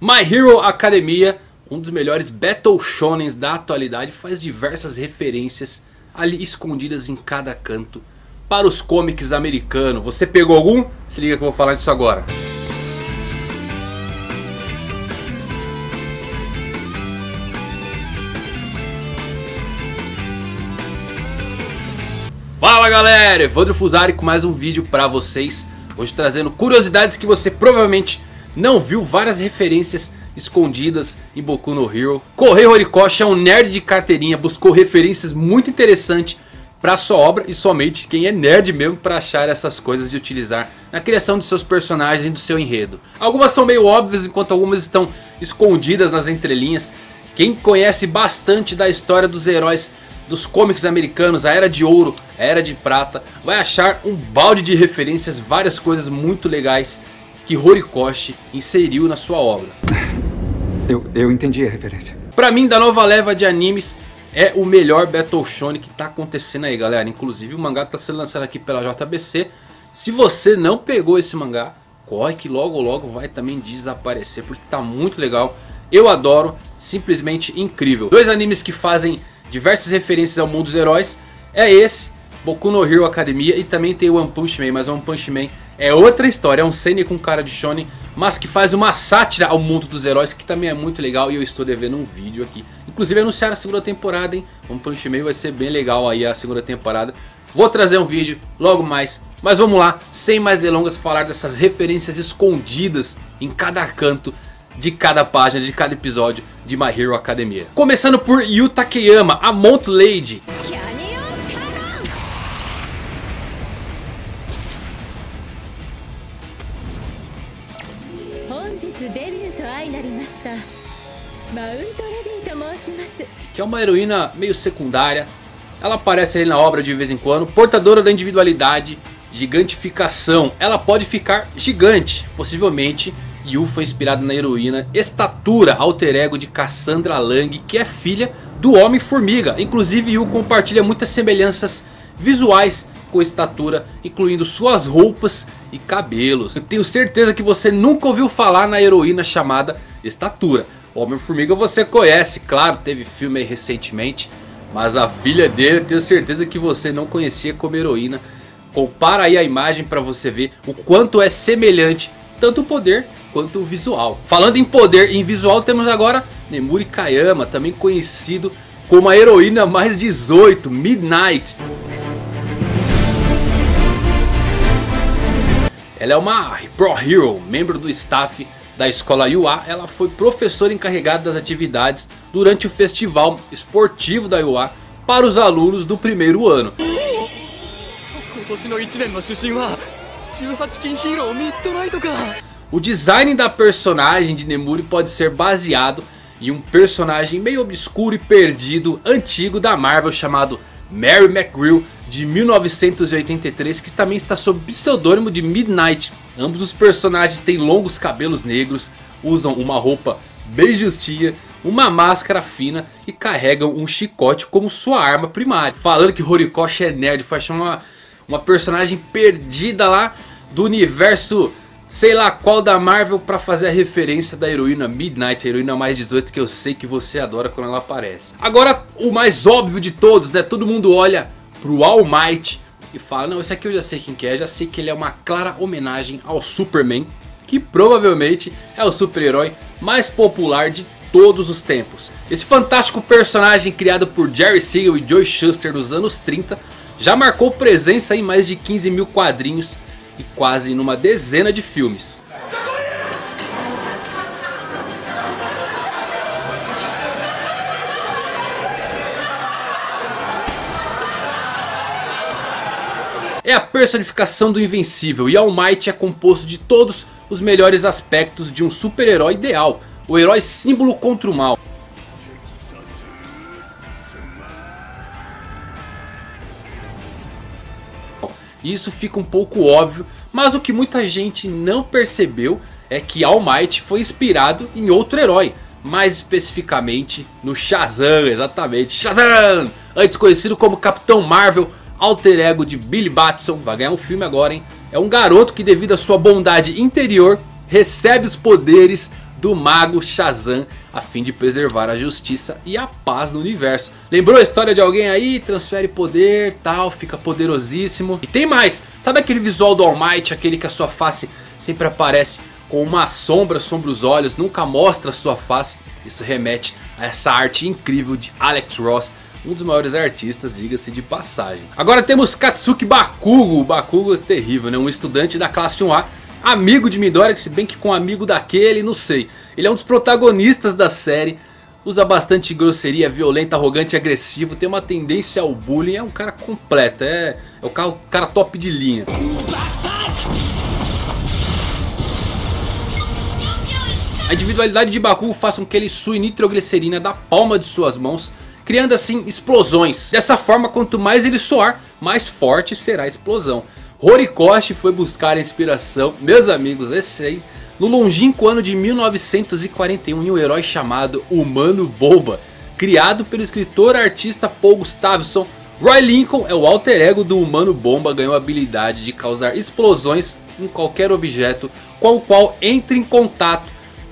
My Hero Academia, um dos melhores battle shonens da atualidade, faz diversas referências ali escondidas em cada canto para os comics americanos. Você pegou algum? Se liga que eu vou falar disso agora. Fala galera, Evandro Fuzari com mais um vídeo pra vocês. Hoje trazendo curiosidades que você provavelmente não viu, várias referências escondidas em Boku no Hero. Kohei Horikoshi é um nerd de carteirinha, buscou referências muito interessantes para sua obra, e somente quem é nerd mesmo para achar essas coisas e utilizar na criação de seus personagens e do seu enredo. Algumas são meio óbvias, enquanto algumas estão escondidas nas entrelinhas. Quem conhece bastante da história dos heróis dos comics americanos, a Era de Ouro, a Era de Prata, vai achar um balde de referências, várias coisas muito legais que Horikoshi inseriu na sua obra. Eu entendi a referência. Pra mim, da nova leva de animes, é o melhor battle shonen que tá acontecendo aí, galera. Inclusive o mangá tá sendo lançado aqui pela JBC. Se você não pegou esse mangá, corre que logo logo vai também desaparecer, porque tá muito legal. Eu adoro, simplesmente incrível. Dois animes que fazem diversas referências ao mundo dos heróis é esse, Boku no Hero Academia, e também tem One Punch Man, mas One Punch Man é outra história, é um seinen com cara de shonen, mas que faz uma sátira ao mundo dos heróis, que também é muito legal, e eu estou devendo um vídeo aqui. Inclusive anunciaram a segunda temporada, hein? One Punch Man vai ser bem legal aí a segunda temporada. Vou trazer um vídeo logo mais, mas vamos lá, sem mais delongas, falar dessas referências escondidas em cada canto, de cada página, de cada episódio de My Hero Academia. Começando por Yu Takeyama, a Mount Lady. Que é uma heroína meio secundária. Ela aparece aí na obra de vez em quando. Portadora da individualidade, gigantificação. Ela pode ficar gigante. Possivelmente Yu foi inspirado na heroína Estatura, alter ego de Cassandra Lang, que é filha do Homem-Formiga. Inclusive Yu compartilha muitas semelhanças visuais com Estatura, incluindo suas roupas e cabelos. Eu tenho certeza que você nunca ouviu falar na heroína chamada Estatura. Homem-Formiga você conhece, claro, teve filme aí recentemente, mas a filha dele, eu tenho certeza que você não conhecia como heroína. Compara aí a imagem para você ver o quanto é semelhante, tanto o poder quanto o visual. Falando em poder e em visual, temos agora Nemuri Kayama, também conhecido como a heroína mais 18, Midnight. Ela é uma Pro Hero, membro do staff da escola UA. Ela foi professora encarregada das atividades durante o festival esportivo da UA para os alunos do primeiro ano. O design da personagem de Nemuri pode ser baseado em um personagem meio obscuro e perdido, antigo, da Marvel, chamado Mary McGrill, de 1983, que também está sob o pseudônimo de Midnight. Ambos os personagens têm longos cabelos negros, usam uma roupa bem justinha, uma máscara fina e carregam um chicote como sua arma primária. Falando que Horikoshi é nerd, foi achar uma personagem perdida lá do universo sei lá qual da Marvel pra fazer a referência da heroína Midnight, a heroína mais 18, que eu sei que você adora quando ela aparece. Agora o mais óbvio de todos, né? Todo mundo olha pro All Might e fala, não, esse aqui eu já sei quem que é, já sei que ele é uma clara homenagem ao Superman, que provavelmente é o super-herói mais popular de todos os tempos. Esse fantástico personagem criado por Jerry Siegel e Joe Shuster nos anos 30, já marcou presença em mais de 15 mil quadrinhos e quase numa dezena de filmes. É a personificação do invencível, e All Might é composto de todos os melhores aspectos de um super-herói ideal, o herói símbolo contra o mal. Isso fica um pouco óbvio, mas o que muita gente não percebeu é que All Might foi inspirado em outro herói, mais especificamente no Shazam, exatamente, Shazam! Antes conhecido como Capitão Marvel, alter ego de Billy Batson, vai ganhar um filme agora, hein? É um garoto que, devido à sua bondade interior, recebe os poderes do mago Shazam, a fim de preservar a justiça e a paz no universo. Lembrou a história de alguém aí? Transfere poder, tal, fica poderosíssimo. E tem mais, sabe aquele visual do All Might, aquele que a sua face sempre aparece com uma sombra sobre os olhos, nunca mostra a sua face? Isso remete a essa arte incrível de Alex Ross, um dos maiores artistas, diga-se de passagem. Agora temos Katsuki Bakugo. O Bakugo é terrível, né? Um estudante da classe 1A, amigo de Midoriya, se bem que com amigo daquele, não sei. Ele é um dos protagonistas da série, usa bastante grosseria, violento, arrogante, agressivo, tem uma tendência ao bullying, é um cara completo, é o cara top de linha. A individualidade de Bakugo faz com que ele sue nitroglicerina da palma de suas mãos, criando assim explosões. Dessa forma, quanto mais ele soar, mais forte será a explosão. Horikoshi foi buscar a inspiração, meus amigos, esse aí, no longínquo ano de 1941, em um herói chamado Humano Bomba, criado pelo escritor artista Paul Gustavson. Roy Lincoln é o alter ego do Humano Bomba, ganhou a habilidade de causar explosões em qualquer objeto com o qual entra em contato,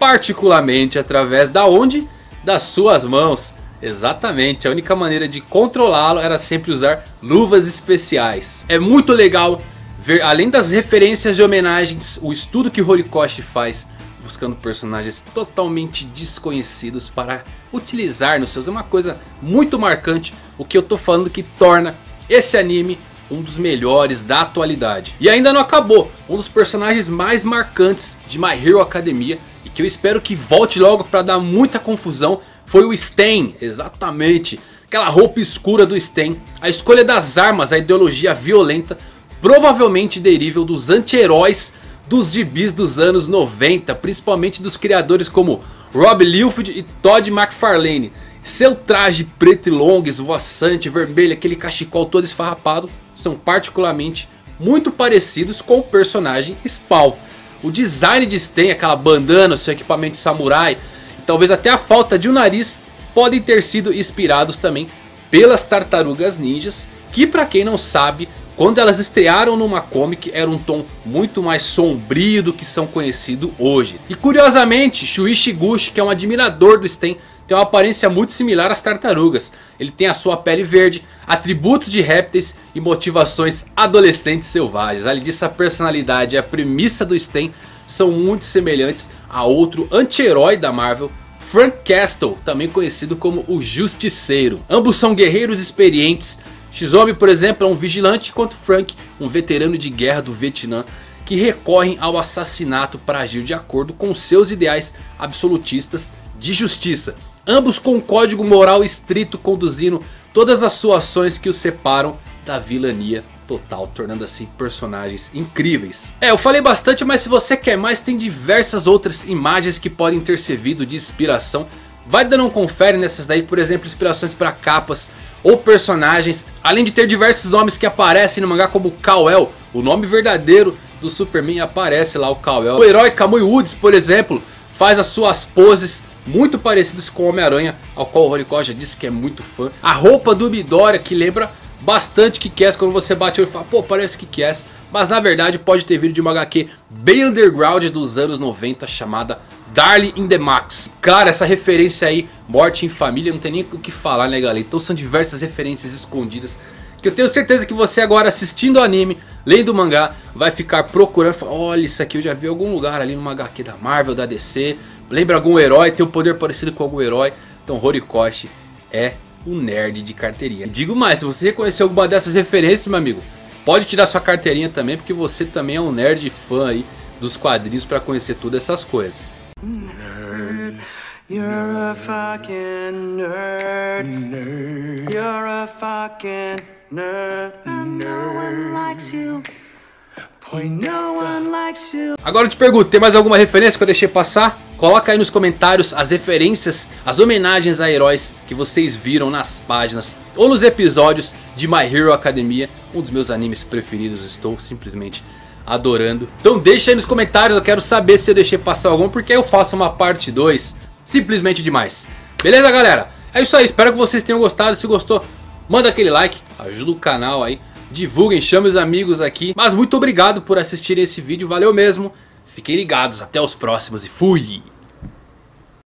particularmente através da onde? Das suas mãos. Exatamente, a única maneira de controlá-lo era sempre usar luvas especiais. É muito legal ver, além das referências e homenagens, o estudo que Horikoshi faz, buscando personagens totalmente desconhecidos para utilizar nos seus. É uma coisa muito marcante, o que eu tô falando que torna esse anime um dos melhores da atualidade. E ainda não acabou, um dos personagens mais marcantes de My Hero Academia, e que eu espero que volte logo para dar muita confusão, foi o Stain, exatamente, aquela roupa escura do Stain. A escolha das armas, a ideologia violenta, provavelmente deriva dos anti-heróis dos gibis dos anos 90, principalmente dos criadores como Rob Liefeld e Todd McFarlane. Seu traje preto e longo, esvoaçante, vermelho, aquele cachecol todo esfarrapado, são particularmente muito parecidos com o personagem Spawn. O design de Stain, aquela bandana, seu equipamento samurai, talvez até a falta de um nariz, podem ter sido inspirados também pelas tartarugas ninjas, que, para quem não sabe, quando elas estrearam numa comic era um tom muito mais sombrio do que são conhecidos hoje. E curiosamente, Shui Shiguchi, que é um admirador do Stain, tem uma aparência muito similar às tartarugas. Ele tem a sua pele verde, atributos de répteis e motivações adolescentes selvagens. Além disso, a personalidade e a premissa do Stain são muito semelhantes a outro anti-herói da Marvel, Frank Castle, também conhecido como o Justiceiro. Ambos são guerreiros experientes. Shizomi, por exemplo, é um vigilante, enquanto Frank, um veterano de guerra do Vietnã, que recorrem ao assassinato para agir de acordo com seus ideais absolutistas de justiça. Ambos com um código moral estrito, conduzindo todas as suas ações que os separam da vilania total, tornando assim personagens incríveis. Eu falei bastante, mas se você quer mais, tem diversas outras imagens que podem ter servido de inspiração. Vai dando um confere nessas daí, por exemplo, inspirações para capas ou personagens. Além de ter diversos nomes que aparecem no mangá, como Kal-El, o nome verdadeiro do Superman, aparece lá o Kal-El. O herói Kamui Woods, por exemplo, faz as suas poses muito parecidas com o Homem-Aranha, ao qual o Horikoshi já disse que é muito fã. A roupa do Midoriya, que lembra bastante Kick-Ass, quando você bate o olho e fala, pô, parece Kick-Ass, mas na verdade pode ter vindo de uma HQ bem underground dos anos 90 chamada Darling in the Max. Cara, essa referência aí, morte em família, não tem nem o que falar, né, galera? Então são diversas referências escondidas que eu tenho certeza que você agora, assistindo o anime, lendo o mangá, vai ficar procurando, fala, olha, isso aqui eu já vi em algum lugar ali numa HQ da Marvel, da DC, lembra algum herói, tem um poder parecido com algum herói. Então Horikoshi é um nerd de carteirinha. E digo mais, se você reconheceu alguma dessas referências, meu amigo, pode tirar sua carteirinha também, porque você também é um nerd fã aí dos quadrinhos para conhecer todas essas coisas. Nerd, you're a fucking nerd. Nerd, you're a fucking nerd. And no one likes you. Agora eu te pergunto, tem mais alguma referência que eu deixei passar? Coloca aí nos comentários as referências, as homenagens a heróis que vocês viram nas páginas ou nos episódios de My Hero Academia, um dos meus animes preferidos, estou simplesmente adorando. Então deixa aí nos comentários, eu quero saber se eu deixei passar algum, porque eu faço uma parte 2, simplesmente demais. Beleza, galera? É isso aí, espero que vocês tenham gostado. Se gostou, manda aquele like, ajuda o canal aí, divulguem, chamem os amigos aqui. Mas muito obrigado por assistir esse vídeo, valeu mesmo. Fiquem ligados, até os próximos e fui!